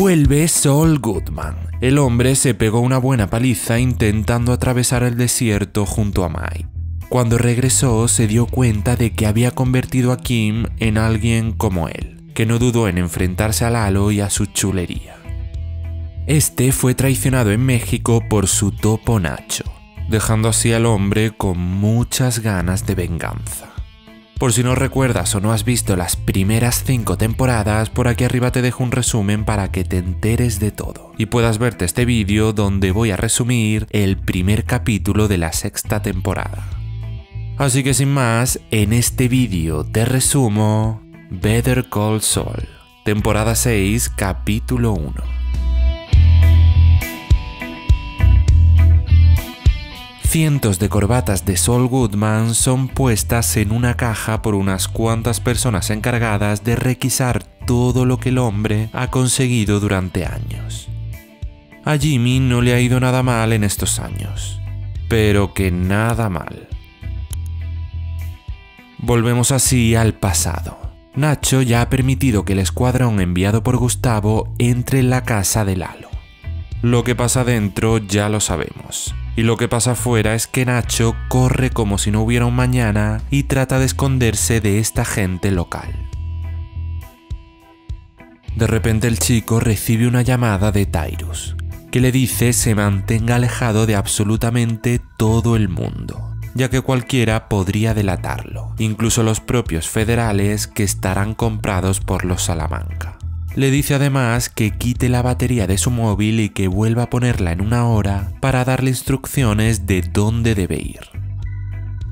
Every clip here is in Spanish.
Vuelve Saul Goodman. El hombre se pegó una buena paliza intentando atravesar el desierto junto a Mike. Cuando regresó se dio cuenta de que había convertido a Kim en alguien como él, que no dudó en enfrentarse a Lalo y a su chulería. Este fue traicionado en México por su topo Nacho, dejando así al hombre con muchas ganas de venganza. Por si no recuerdas o no has visto las primeras 5 temporadas, por aquí arriba te dejo un resumen para que te enteres de todo y puedas verte este vídeo donde voy a resumir el primer capítulo de la 6ª temporada. Así que sin más, en este vídeo te resumo Better Call Saul, temporada 6, capítulo 1. Cientos de corbatas de Saul Goodman son puestas en una caja por unas cuantas personas encargadas de requisar todo lo que el hombre ha conseguido durante años. A Jimmy no le ha ido nada mal en estos años, pero que nada mal. Volvemos así al pasado. Nacho ya ha permitido que el escuadrón enviado por Gustavo entre en la casa de Lalo. Lo que pasa dentro ya lo sabemos. Y lo que pasa afuera es que Nacho corre como si no hubiera un mañana y trata de esconderse de esta gente local. De repente el chico recibe una llamada de Tyrus, que le dice se mantenga alejado de absolutamente todo el mundo, ya que cualquiera podría delatarlo, incluso los propios federales que estarán comprados por los Salamanca. Le dice además que quite la batería de su móvil y que vuelva a ponerla en una hora para darle instrucciones de dónde debe ir.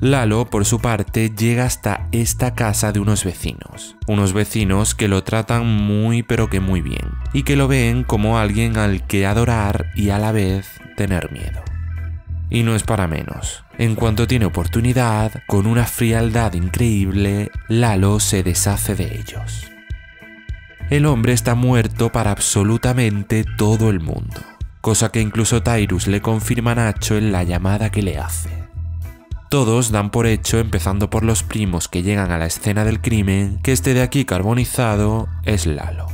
Lalo, por su parte, llega hasta esta casa de unos vecinos que lo tratan muy pero que muy bien y que lo ven como alguien al que adorar y a la vez tener miedo. Y no es para menos. En cuanto tiene oportunidad, con una frialdad increíble, Lalo se deshace de ellos. El hombre está muerto para absolutamente todo el mundo, cosa que incluso Tyrus le confirma a Nacho en la llamada que le hace. Todos dan por hecho, empezando por los primos que llegan a la escena del crimen, que este de aquí carbonizado es Lalo.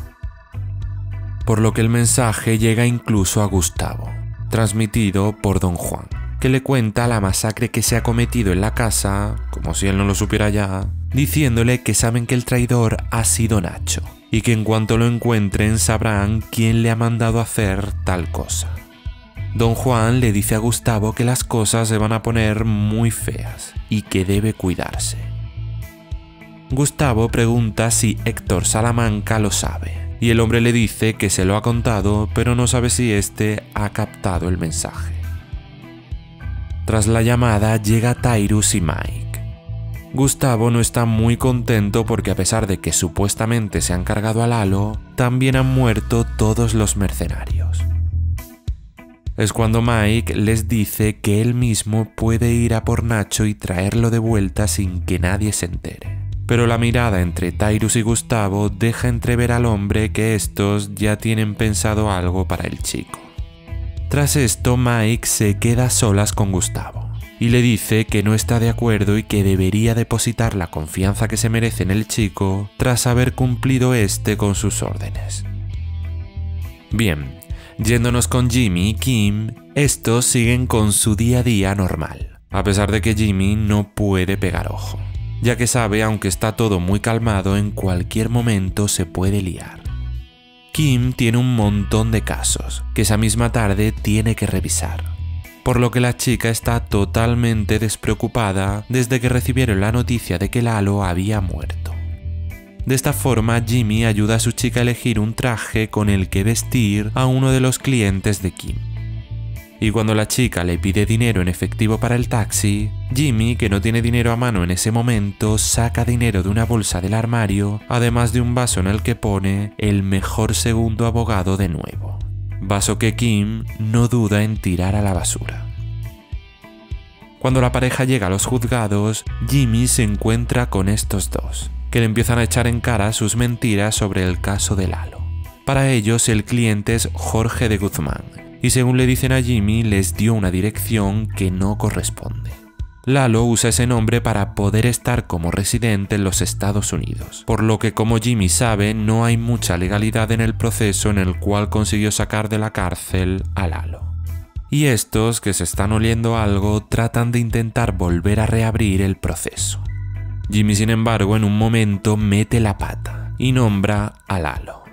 Por lo que el mensaje llega incluso a Gustavo, transmitido por Don Juan, que le cuenta la masacre que se ha cometido en la casa, como si él no lo supiera ya, diciéndole que saben que el traidor ha sido Nacho, y que en cuanto lo encuentren sabrán quién le ha mandado hacer tal cosa. Don Juan le dice a Gustavo que las cosas se van a poner muy feas y que debe cuidarse. Gustavo pregunta si Héctor Salamanca lo sabe, y el hombre le dice que se lo ha contado, pero no sabe si este ha captado el mensaje. Tras la llamada llega Tyrus y Mike. Gustavo no está muy contento porque a pesar de que supuestamente se han cargado a Lalo, también han muerto todos los mercenarios. Es cuando Mike les dice que él mismo puede ir a por Nacho y traerlo de vuelta sin que nadie se entere. Pero la mirada entre Tyrus y Gustavo deja entrever al hombre que estos ya tienen pensado algo para el chico. Tras esto, Mike se queda a solas con Gustavo y le dice que no está de acuerdo y que debería depositar la confianza que se merece en el chico tras haber cumplido este con sus órdenes. Bien, yéndonos con Jimmy y Kim, estos siguen con su día a día normal, a pesar de que Jimmy no puede pegar ojo, ya que sabe, aunque está todo muy calmado, en cualquier momento se puede liar. Kim tiene un montón de casos que esa misma tarde tiene que revisar, por lo que la chica está totalmente despreocupada desde que recibieron la noticia de que Lalo había muerto. De esta forma, Jimmy ayuda a su chica a elegir un traje con el que vestir a uno de los clientes de Kim. Y cuando la chica le pide dinero en efectivo para el taxi, Jimmy, que no tiene dinero a mano en ese momento, saca dinero de una bolsa del armario, además de un vaso en el que pone el mejor segundo abogado de nuevo, vaso que Kim no duda en tirar a la basura. Cuando la pareja llega a los juzgados, Jimmy se encuentra con estos dos, que le empiezan a echar en cara sus mentiras sobre el caso de Lalo. Para ellos el cliente es Jorge de Guzmán, y según le dicen a Jimmy, les dio una dirección que no corresponde. Lalo usa ese nombre para poder estar como residente en los Estados Unidos, por lo que, como Jimmy sabe, no hay mucha legalidad en el proceso en el cual consiguió sacar de la cárcel a Lalo. Y estos, que se están oliendo algo, tratan de intentar volver a reabrir el proceso. Jimmy, sin embargo, en un momento mete la pata y nombra a Lalo.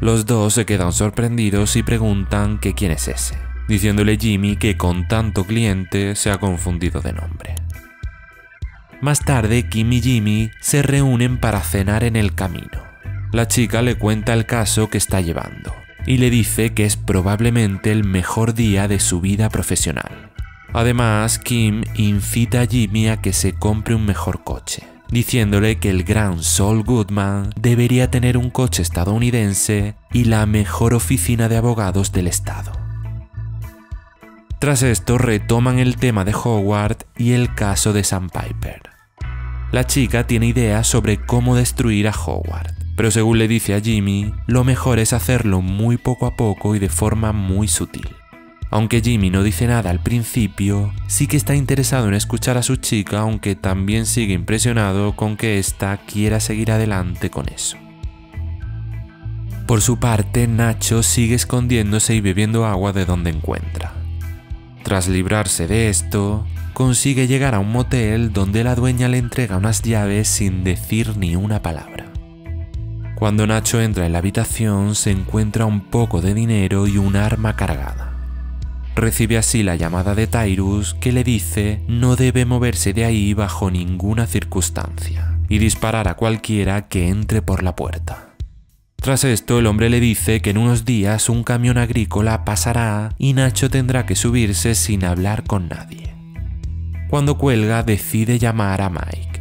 Los dos se quedan sorprendidos y preguntan que quién es ese, diciéndole Jimmy que con tanto cliente se ha confundido de nombre. Más tarde, Kim y Jimmy se reúnen para cenar en el camino. La chica le cuenta el caso que está llevando y le dice que es probablemente el mejor día de su vida profesional. Además, Kim incita a Jimmy a que se compre un mejor coche, diciéndole que el gran Saul Goodman debería tener un coche estadounidense y la mejor oficina de abogados del estado. Tras esto, retoman el tema de Howard y el caso de Sandpiper. La chica tiene ideas sobre cómo destruir a Howard, pero según le dice a Jimmy, lo mejor es hacerlo muy poco a poco y de forma muy sutil. Aunque Jimmy no dice nada al principio, sí que está interesado en escuchar a su chica, aunque también sigue impresionado con que ésta quiera seguir adelante con eso. Por su parte, Nacho sigue escondiéndose y bebiendo agua de donde encuentra. Tras librarse de esto, consigue llegar a un motel donde la dueña le entrega unas llaves sin decir ni una palabra. Cuando Nacho entra en la habitación, se encuentra un poco de dinero y un arma cargada. Recibe así la llamada de Tyrus, que le dice no debe moverse de ahí bajo ninguna circunstancia y disparar a cualquiera que entre por la puerta. Tras esto, el hombre le dice que en unos días un camión agrícola pasará y Nacho tendrá que subirse sin hablar con nadie. Cuando cuelga, decide llamar a Mike,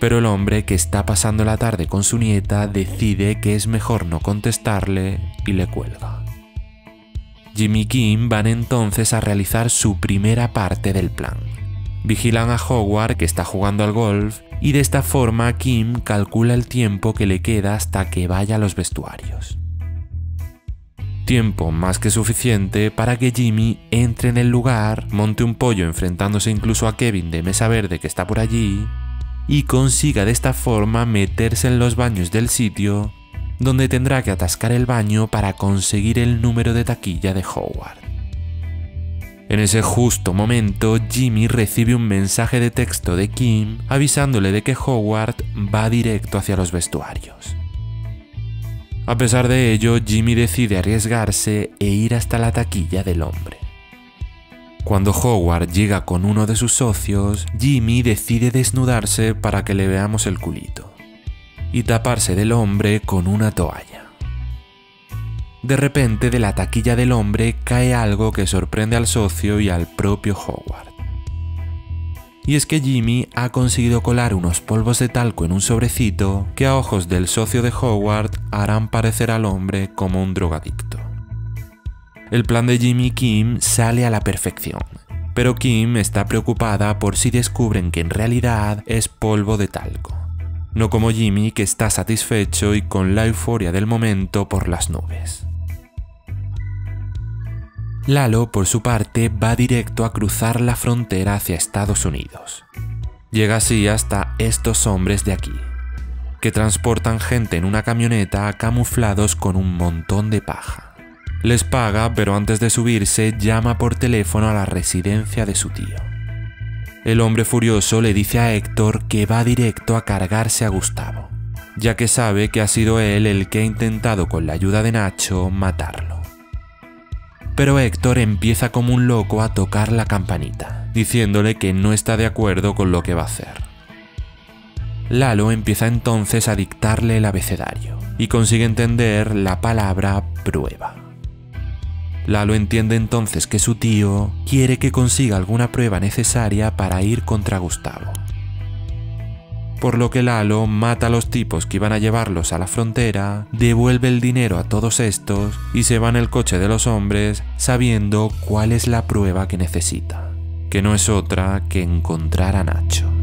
pero el hombre, que está pasando la tarde con su nieta, decide que es mejor no contestarle y le cuelga. Jimmy y Kim van entonces a realizar su primera parte del plan. Vigilan a Howard, que está jugando al golf, y de esta forma Kim calcula el tiempo que le queda hasta que vaya a los vestuarios. Tiempo más que suficiente para que Jimmy entre en el lugar, monte un pollo enfrentándose incluso a Kevin de Mesa Verde, que está por allí, y consiga de esta forma meterse en los baños del sitio, donde tendrá que atascar el baño para conseguir el número de taquilla de Howard. En ese justo momento, Jimmy recibe un mensaje de texto de Kim avisándole de que Howard va directo hacia los vestuarios. A pesar de ello, Jimmy decide arriesgarse e ir hasta la taquilla del hombre. Cuando Howard llega con uno de sus socios, Jimmy decide desnudarse para que le veamos el culito y taparse del hombre con una toalla. De repente, de la taquilla del hombre cae algo que sorprende al socio y al propio Howard. Y es que Jimmy ha conseguido colar unos polvos de talco en un sobrecito que a ojos del socio de Howard harán parecer al hombre como un drogadicto. El plan de Jimmy y Kim sale a la perfección, pero Kim está preocupada por si descubren que en realidad es polvo de talco, no como Jimmy, que está satisfecho y con la euforia del momento por las nubes. Lalo, por su parte, va directo a cruzar la frontera hacia Estados Unidos. Llega así hasta estos hombres de aquí, que transportan gente en una camioneta camuflados con un montón de paja. Les paga, pero antes de subirse llama por teléfono a la residencia de su tío. El hombre furioso le dice a Héctor que va directo a cargarse a Gustavo, ya que sabe que ha sido él el que ha intentado, con la ayuda de Nacho, matarlo. Pero Héctor empieza como un loco a tocar la campanita, diciéndole que no está de acuerdo con lo que va a hacer. Lalo empieza entonces a dictarle el abecedario y consigue entender la palabra prueba. Lalo entiende entonces que su tío quiere que consiga alguna prueba necesaria para ir contra Gustavo, por lo que Lalo mata a los tipos que iban a llevarlos a la frontera, devuelve el dinero a todos estos y se va en el coche de los hombres, sabiendo cuál es la prueba que necesita, que no es otra que encontrar a Nacho.